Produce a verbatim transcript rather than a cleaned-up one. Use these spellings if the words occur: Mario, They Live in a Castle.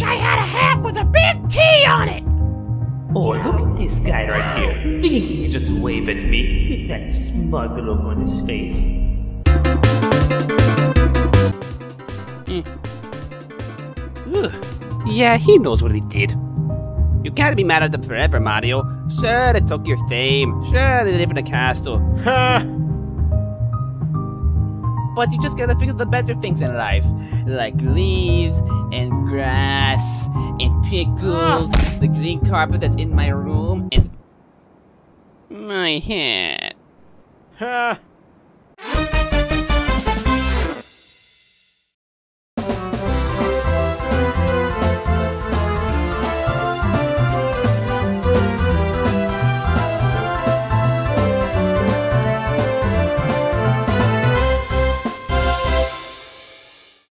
wish I had a hat with a big T on it! Or oh, look at this guy right here, thinking he can just wave at me with that smug look on his face. Mm. Yeah, he knows what he did. You can't be mad at them forever, Mario. Sure, they took your fame. Sure, they live in a castle. Ha! But you just gotta figure the better things in life, like leaves and grass and pickles, ah. The green carpet that's in my room, and my hat. Ha!